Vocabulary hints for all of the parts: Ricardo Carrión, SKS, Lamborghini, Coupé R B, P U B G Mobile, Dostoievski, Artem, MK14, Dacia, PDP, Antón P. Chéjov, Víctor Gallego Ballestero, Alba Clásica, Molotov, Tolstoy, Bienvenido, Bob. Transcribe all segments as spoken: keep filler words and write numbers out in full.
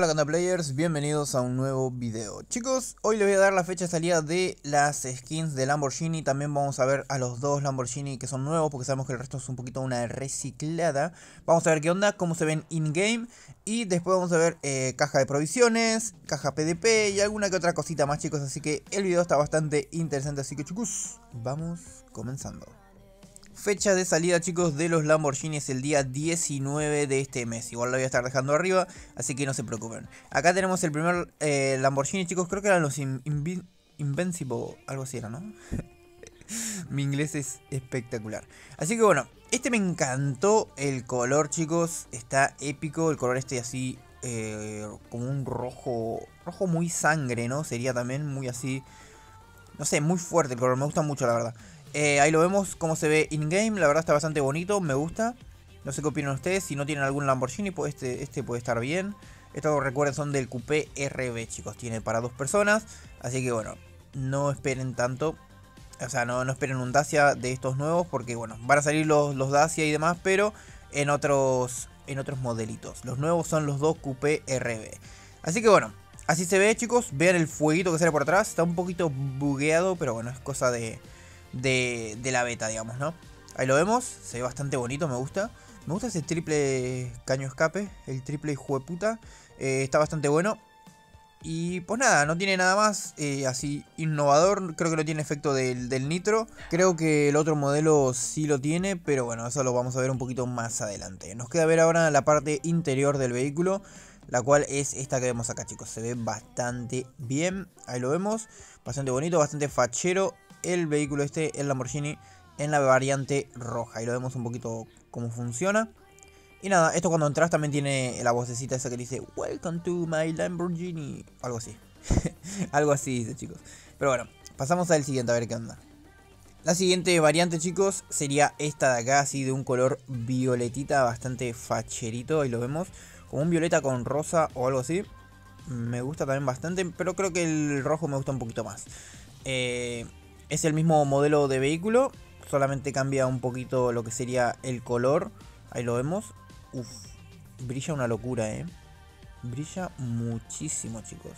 Hola Canda Players, bienvenidos a un nuevo video. Chicos, hoy les voy a dar la fecha de salida de las skins de Lamborghini. También vamos a ver a los dos Lamborghini que son nuevos, porque sabemos que el resto es un poquito una reciclada. Vamos a ver qué onda, cómo se ven in-game. Y después vamos a ver eh, caja de provisiones, caja P D P y alguna que otra cosita más, chicos. Así que el video está bastante interesante, así que chicos, vamos comenzando. Fecha de salida, chicos, de los Lamborghini es el día diecinueve de este mes. Igual lo voy a estar dejando arriba, así que no se preocupen. Acá tenemos el primer eh, Lamborghini, chicos. Creo que eran los in in Invincible, algo así era, ¿no? Mi inglés es espectacular. Así que bueno, este me encantó el color, chicos. Está épico el color este, así eh, como un rojo, rojo muy sangre, ¿no? Sería también muy así, no sé, muy fuerte el color. Me gusta mucho, la verdad. Eh, ahí lo vemos cómo se ve in-game, la verdad está bastante bonito, me gusta. No sé qué opinan ustedes, si no tienen algún Lamborghini, pues este, este puede estar bien. Estos, recuerden, son del Coupé R B, chicos, tiene para dos personas. Así que bueno, no esperen tanto, o sea, no, no esperen un Dacia de estos nuevos, porque bueno, van a salir los, los Dacia y demás, pero en otros, en otros modelitos. Los nuevos son los dos Coupé R B. Así que bueno, así se ve, chicos, vean el fueguito que sale por atrás, está un poquito bugueado, pero bueno, es cosa de... De, de la beta, digamos, ¿no? Ahí lo vemos, se ve bastante bonito, me gusta. Me gusta ese triple caño escape, el triple jueputa. Eh, está bastante bueno. Y pues nada, no tiene nada más eh, así innovador. Creo que no tiene efecto del, del nitro. Creo que el otro modelo sí lo tiene, pero bueno, eso lo vamos a ver un poquito más adelante. Nos queda ver ahora la parte interior del vehículo, la cual es esta que vemos acá, chicos. Se ve bastante bien, ahí lo vemos. Bastante bonito, bastante fachero el vehículo este, el Lamborghini, en la variante roja. Y lo vemos un poquito cómo funciona. Y nada, esto cuando entras también tiene la vocecita esa que dice "Welcome to my Lamborghini", algo así. Algo así dice, chicos. Pero bueno, pasamos al siguiente a ver qué onda. La siguiente variante, chicos, sería esta de acá, así de un color violetita, bastante facherito. Ahí lo vemos, como un violeta con rosa o algo así. Me gusta también bastante, pero creo que el rojo me gusta un poquito más. Eh... Es el mismo modelo de vehículo, solamente cambia un poquito lo que sería el color. Ahí lo vemos. Uf, brilla una locura, eh. Brilla muchísimo, chicos.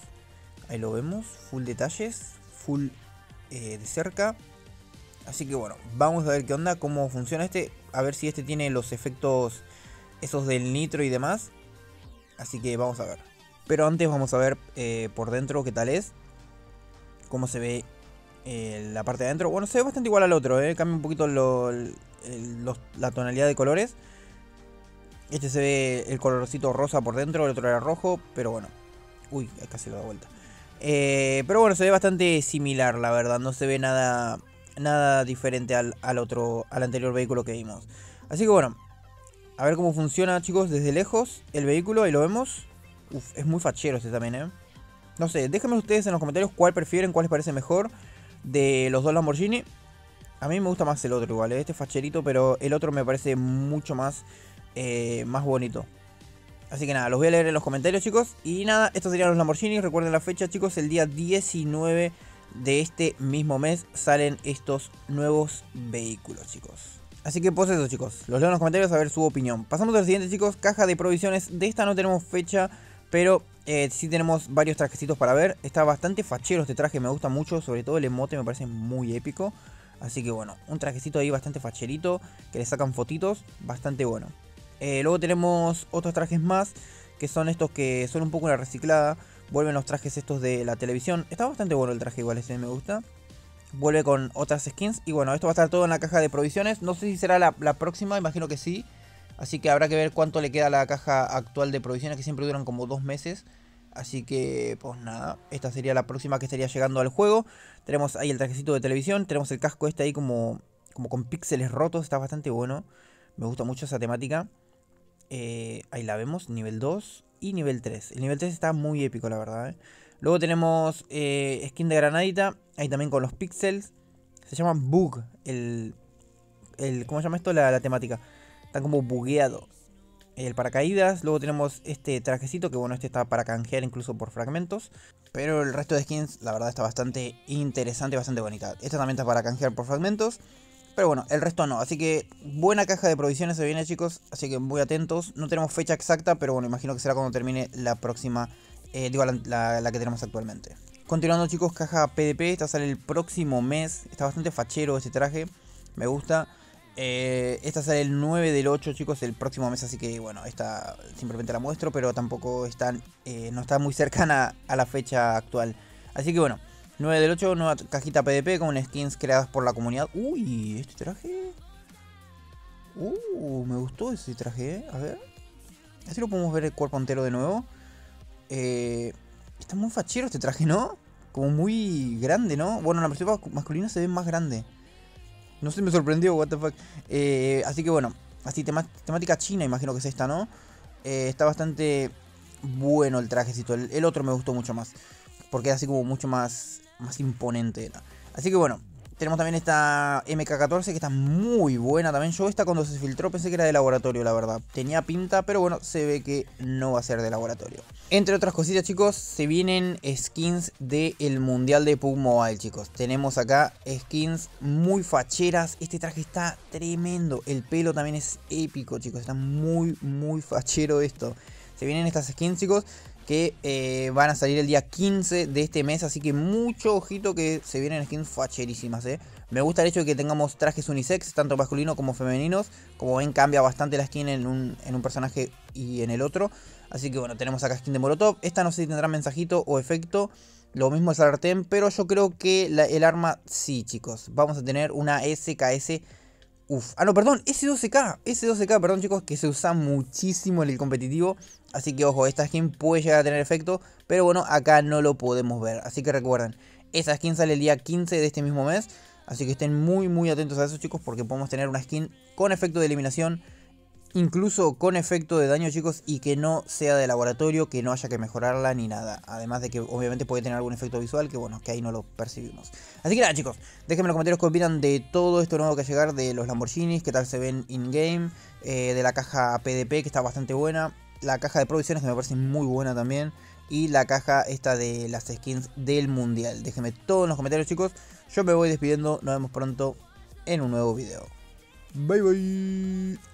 Ahí lo vemos, full detalles, full eh, de cerca. Así que bueno, vamos a ver qué onda, cómo funciona este. A ver si este tiene los efectos esos del nitro y demás. Así que vamos a ver. Pero antes vamos a ver eh, por dentro qué tal es. Cómo se ve. Eh, la parte de adentro, bueno, se ve bastante igual al otro, eh. Cambia un poquito lo, el, los, la tonalidad de colores. Este se ve el colorcito rosa por dentro, el otro era rojo, pero bueno. Uy, casi lo da vuelta. Eh, pero bueno, se ve bastante similar, la verdad. No se ve nada, nada diferente al, al otro, al anterior vehículo que vimos. Así que bueno, a ver cómo funciona, chicos, desde lejos el vehículo. Ahí lo vemos. Uf, es muy fachero este también, eh. No sé, déjenme ustedes en los comentarios cuál prefieren, cuál les parece mejor de los dos Lamborghini. A mí me gusta más el otro igual, ¿eh? Este facherito, pero el otro me parece mucho más eh, más bonito. Así que nada, los voy a leer en los comentarios, chicos. Y nada, estos serían los Lamborghini. Recuerden la fecha, chicos, el día diecinueve de este mismo mes salen estos nuevos vehículos, chicos. Así que pues eso, chicos, los leo en los comentarios a ver su opinión. Pasamos al siguiente, chicos, caja de provisiones. De esta no tenemos fecha, pero eh, sí tenemos varios trajecitos para ver. Está bastante fachero este traje, me gusta mucho. Sobre todo el emote me parece muy épico. Así que bueno, un trajecito ahí bastante facherito, que le sacan fotitos, bastante bueno. eh, Luego tenemos otros trajes más, que son estos que son un poco una reciclada. Vuelven los trajes estos de la televisión. Está bastante bueno el traje igual, este me gusta. Vuelve con otras skins. Y bueno, esto va a estar todo en la caja de provisiones. No sé si será la, la próxima, imagino que sí. Así que habrá que ver cuánto le queda a la caja actual de provisiones, que siempre duran como dos meses. Así que, pues nada, esta sería la próxima que estaría llegando al juego. Tenemos ahí el trajecito de televisión, tenemos el casco este ahí como, como con píxeles rotos, está bastante bueno. Me gusta mucho esa temática. Eh, ahí la vemos, nivel dos y nivel tres. El nivel tres está muy épico, la verdad, ¿eh? Luego tenemos eh, skin de granadita, ahí también con los píxeles. Se llama bug, el, el, ¿cómo se llama esto? La, la temática. Está como bugueado el paracaídas. Luego tenemos este trajecito, que bueno, este está para canjear incluso por fragmentos. Pero el resto de skins, la verdad, está bastante interesante, bastante bonita. Esta también está para canjear por fragmentos. Pero bueno, el resto no, así que buena caja de provisiones se viene, chicos, así que muy atentos. No tenemos fecha exacta, pero bueno, imagino que será cuando termine la próxima, eh, digo, la, la, la que tenemos actualmente. Continuando, chicos, caja P D P, esta sale el próximo mes. Está bastante fachero este traje, me gusta. Eh, esta sale el nueve del ocho, chicos, el próximo mes, así que bueno, esta simplemente la muestro, pero tampoco está, eh, no está muy cercana a la fecha actual. Así que bueno, nueve del ocho, nueva cajita P D P con skins creadas por la comunidad. Uy, este traje. Uh, me gustó ese traje, ¿eh? A ver. Así lo podemos ver el cuerpo entero de nuevo. Eh, está muy fachero este traje, ¿no? Como muy grande, ¿no? Bueno, la versión masculina se ve más grande. No sé, me sorprendió, what the fuck. Eh, así que bueno, así temática china, imagino que es esta, ¿no? Eh, está bastante bueno el trajecito. El, el otro me gustó mucho más, porque era así como mucho más, más imponente era. Así que bueno, tenemos también esta M K catorce que está muy buena también. Yo esta cuando se filtró pensé que era de laboratorio, la verdad. Tenía pinta, pero bueno, se ve que no va a ser de laboratorio. Entre otras cositas, chicos, se vienen skins del mundial de P U B G Mobile, chicos. Tenemos acá skins muy facheras. Este traje está tremendo. El pelo también es épico, chicos. Está muy, muy fachero esto. Se vienen estas skins, chicos, que eh, van a salir el día quince de este mes, así que mucho ojito que se vienen skins facherísimas, eh. Me gusta el hecho de que tengamos trajes unisex, tanto masculinos como femeninos. Como ven, cambia bastante la skin en un, en un personaje y en el otro. Así que bueno, tenemos acá skin de Molotov. Esta no sé si tendrá mensajito o efecto. Lo mismo es el Artem, pero yo creo que la, el arma sí, chicos. Vamos a tener una S K S. Uf. Ah, no, perdón, S doce K. S doce K, perdón, chicos, que se usa muchísimo en el competitivo. Así que ojo, esta skin puede llegar a tener efecto, pero bueno, acá no lo podemos ver. Así que recuerden, esa skin sale el día quince de este mismo mes. Así que estén muy muy atentos a eso, chicos, porque podemos tener una skin con efecto de eliminación, incluso con efecto de daño, chicos, y que no sea de laboratorio, que no haya que mejorarla ni nada. Además de que obviamente puede tener algún efecto visual, que bueno, que ahí no lo percibimos. Así que nada, chicos, déjenme en los comentarios qué opinan de todo esto nuevo que va a llegar, de los Lamborghinis, qué tal se ven in-game, eh, de la caja P D P, que está bastante buena. La caja de provisiones, que me parece muy buena también. Y la caja esta de las skins del mundial. Déjenme todo en los comentarios, chicos. Yo me voy despidiendo. Nos vemos pronto en un nuevo video. Bye, bye.